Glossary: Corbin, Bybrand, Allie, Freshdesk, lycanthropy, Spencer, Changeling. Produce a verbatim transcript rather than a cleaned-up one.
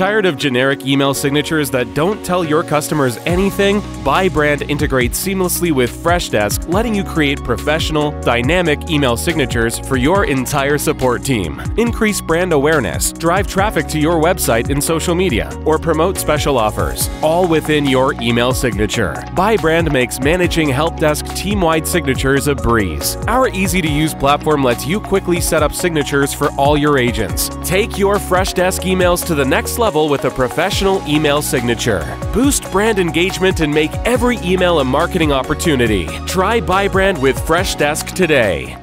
Tired of generic email signatures that don't tell your customers anything? Bybrand integrates seamlessly with Freshdesk, letting you create professional, dynamic email signatures for your entire support team. Increase brand awareness, drive traffic to your website and social media, or promote special offers, all within your email signature. Bybrand makes managing help desk team-wide signatures a breeze. Our easy-to-use platform lets you quickly set up signatures for all your agents. Take your Freshdesk emails to the next level with a professional email signature. Boost brand engagement and make every email a marketing opportunity. Try Bybrand with Freshdesk today.